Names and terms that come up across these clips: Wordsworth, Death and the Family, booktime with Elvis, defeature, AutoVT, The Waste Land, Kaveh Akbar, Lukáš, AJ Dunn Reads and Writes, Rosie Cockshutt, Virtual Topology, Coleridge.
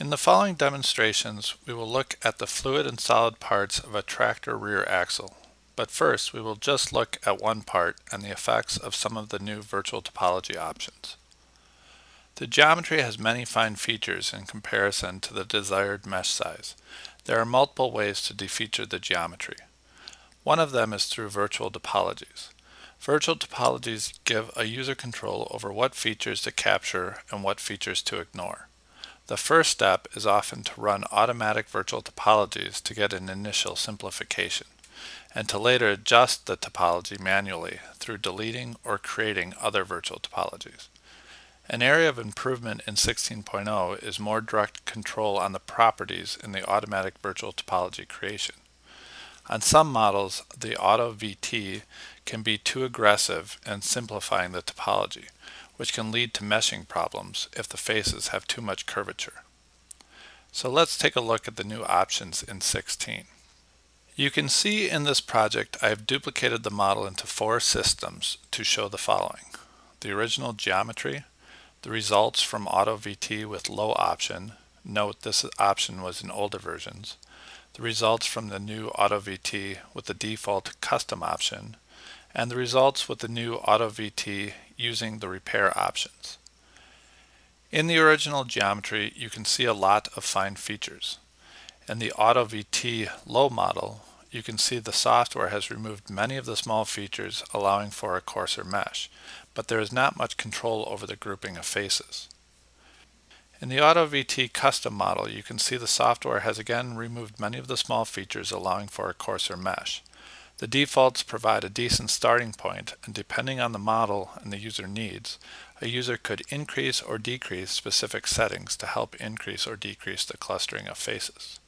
In the following demonstrations, we will look at the fluid and solid parts of a tractor rear axle. But first, we will just look at one part and the effects of some of the new virtual topology options. The geometry has many fine features in comparison to the desired mesh size. There are multiple ways to defeature the geometry. One of them is through virtual topologies. Virtual topologies give a user control over what features to capture and what features to ignore. The first step is often to run automatic virtual topologies to get an initial simplification, and to later adjust the topology manually through deleting or creating other virtual topologies. An area of improvement in 16.0 is more direct control on the properties in the automatic virtual topology creation. On some models, the AutoVT can be too aggressive in simplifying the topology, which can lead to meshing problems if the faces have too much curvature. So let's take a look at the new options in 16. You can see in this project I have duplicated the model into four systems to show the following: the original geometry, the results from AutoVT with low option — note this option was in older versions — the results from the new AutoVT with the default custom option, and the results with the new AutoVT using the repair options. In the original geometry, you can see a lot of fine features. In the AutoVT low model, you can see the software has removed many of the small features, allowing for a coarser mesh, but there is not much control over the grouping of faces. In the AutoVT custom model, you can see the software has again removed many of the small features, allowing for a coarser mesh. The defaults provide a decent starting point, and depending on the model and the user needs, a user could increase or decrease specific settings to help increase or decrease the clustering of faces.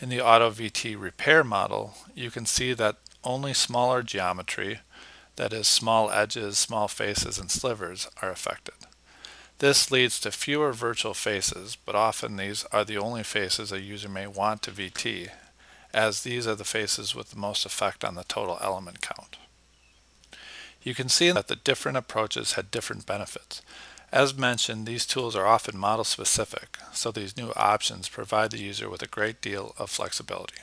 In the AutoVT repair model, you can see that only smaller geometry, that is small edges, small faces, and slivers, are affected. This leads to fewer virtual faces, but often these are the only faces a user may want to VT, as these are the faces with the most effect on the total element count. You can see that the different approaches had different benefits. As mentioned, these tools are often model specific, so these new options provide the user with a great deal of flexibility.